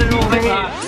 Alan over here.